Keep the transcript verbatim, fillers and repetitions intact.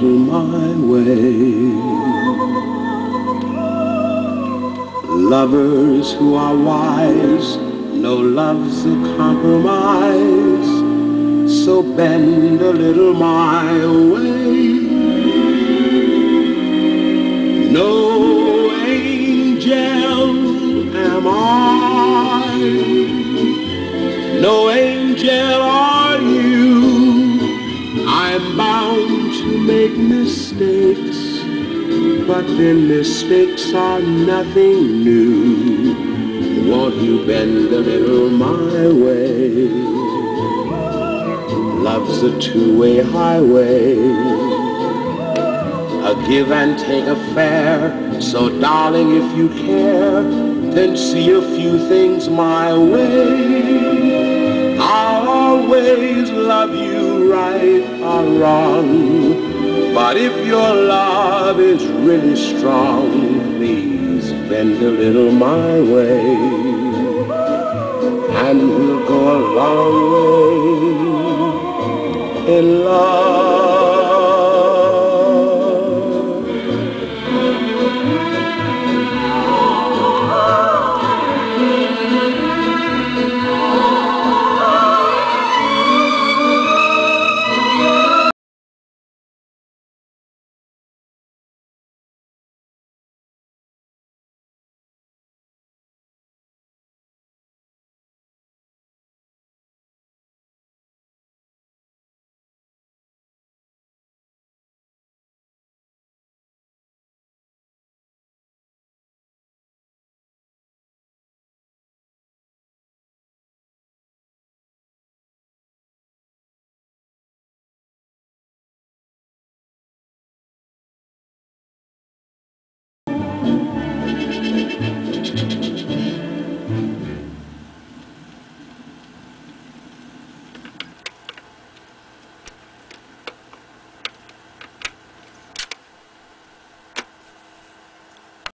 little my way. Lovers who are wise, no love's a compromise, so bend a little my way. No angel am I, no angel are you. I'm bound to make mistakes, but then mistakes are nothing new. Won't you bend a little my way? Love's a two-way highway, a give and take affair. So darling, if you care, then see a few things my way. I'll always love you right or wrong, but if your love is really strong, please bend a little my way, and we'll go a long way in love.